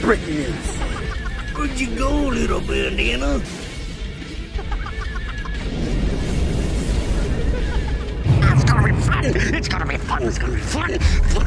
Breaking news. Where'd you go, little banana? It's gonna be fun! It's gonna be fun! It's gonna be fun! Fun.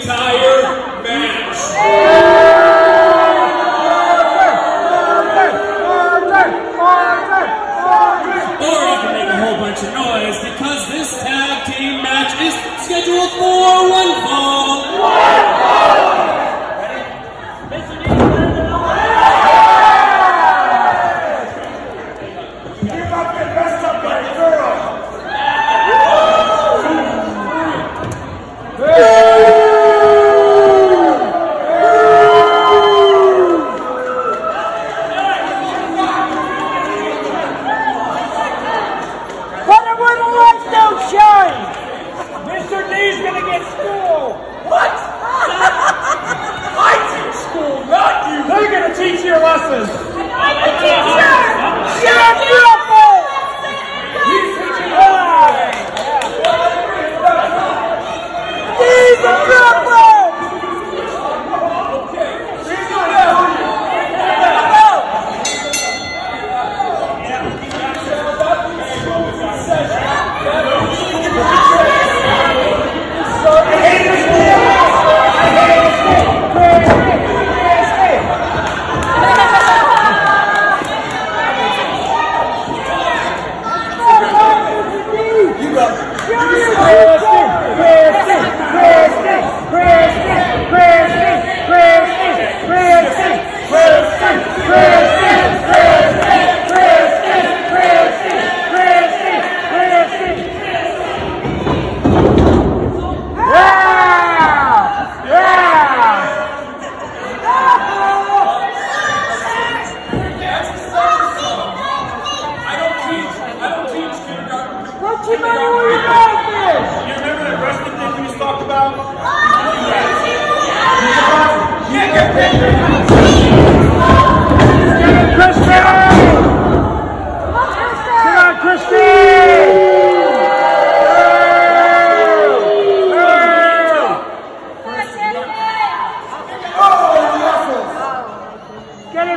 entire match. Scheduled for one fall. Ready? Give up the best of my girl. But where the lights don't shine. Mr. D's gonna get school! What? I teach school, not you! They're gonna teach your lessons! I'm the teacher! Shut up, you asshole! He's teaching lies! He's a problem! He's a problem!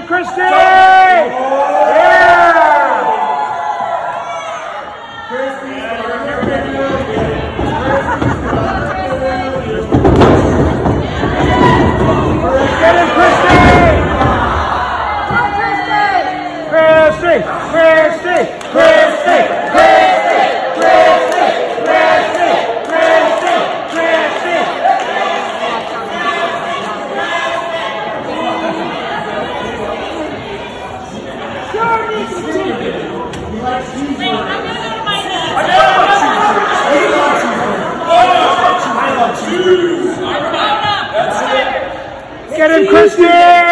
Christi! Yeah! Christi! Get it, Christi! Christi! Christi! Christi! Christi! Christi! Christi! Christi! Christi! Get him, Christi! Yeah!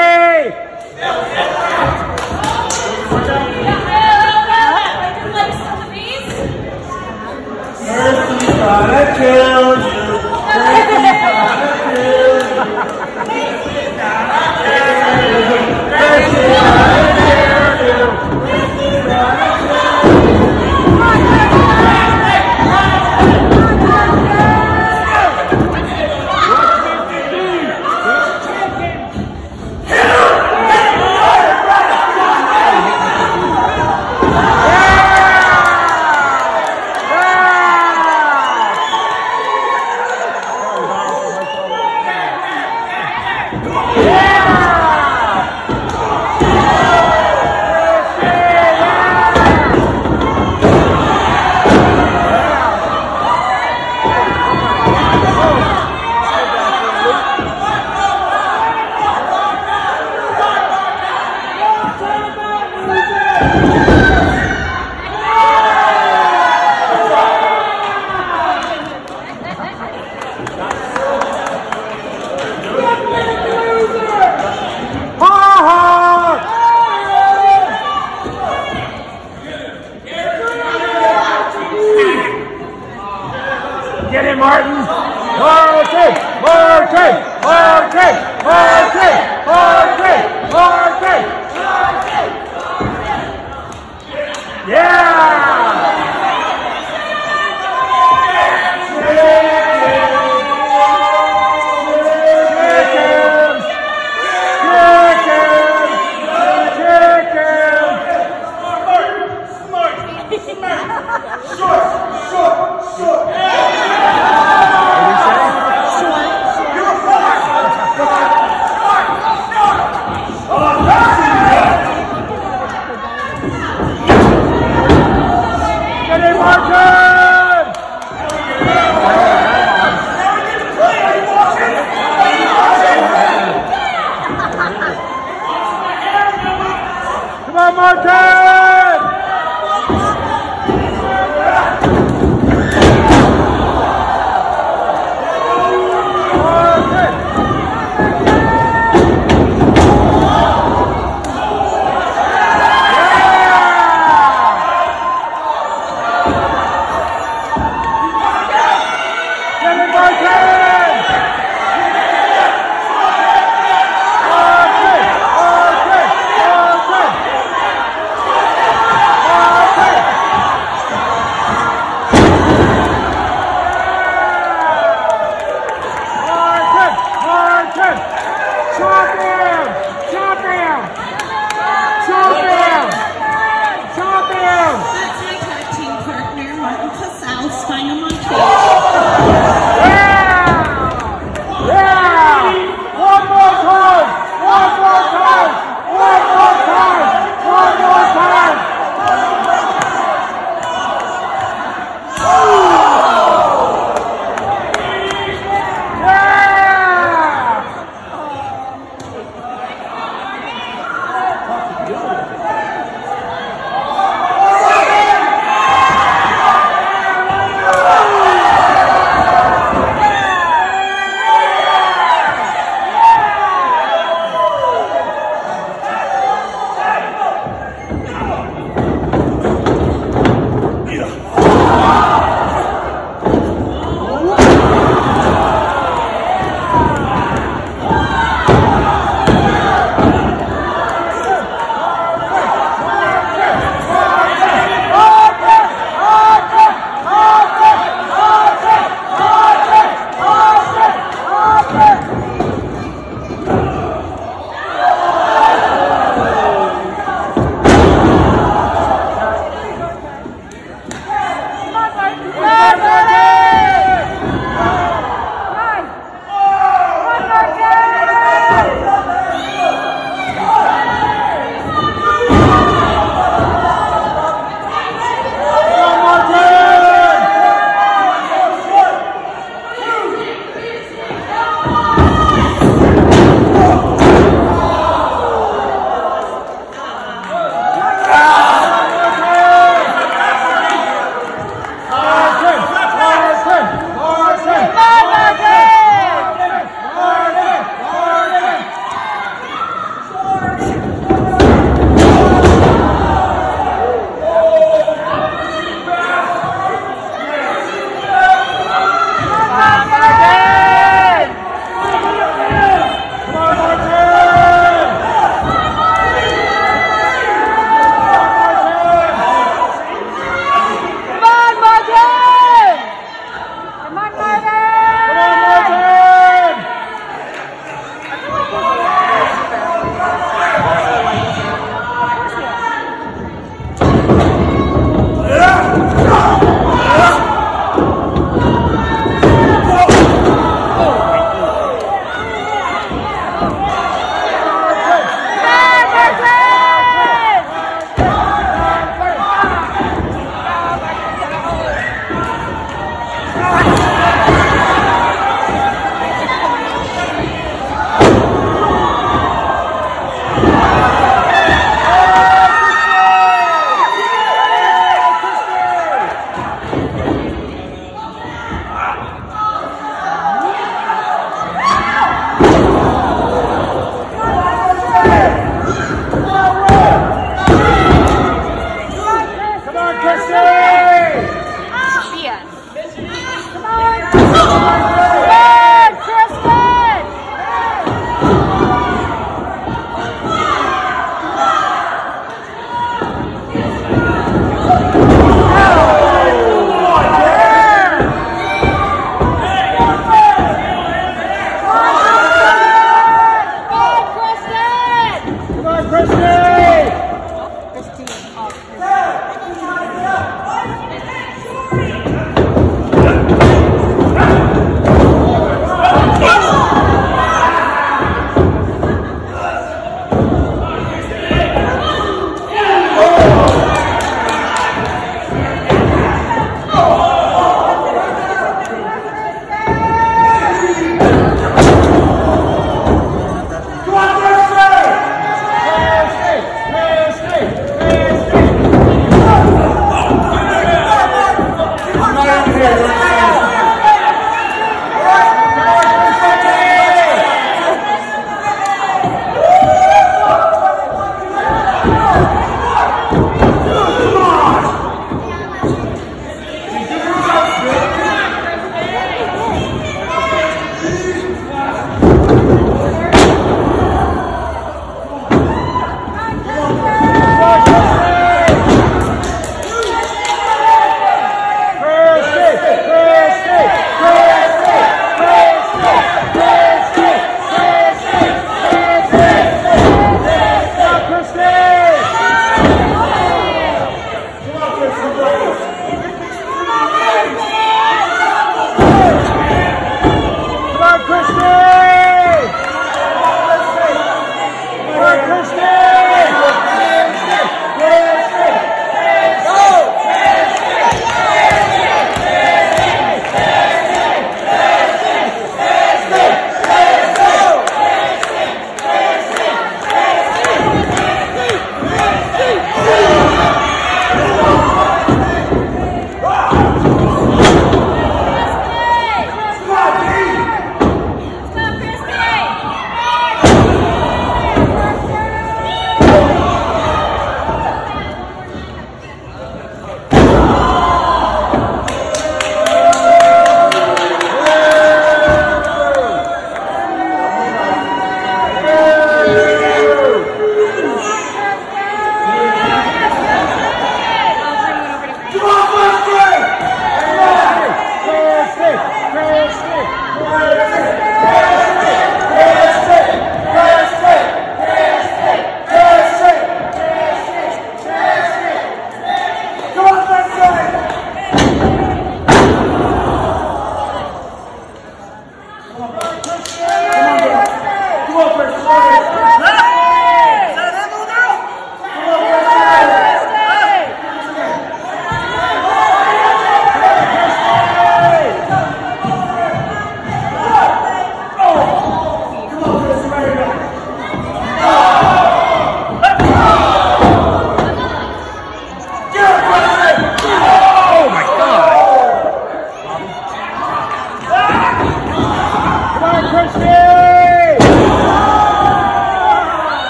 Christi!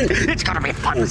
It's gonna be fun.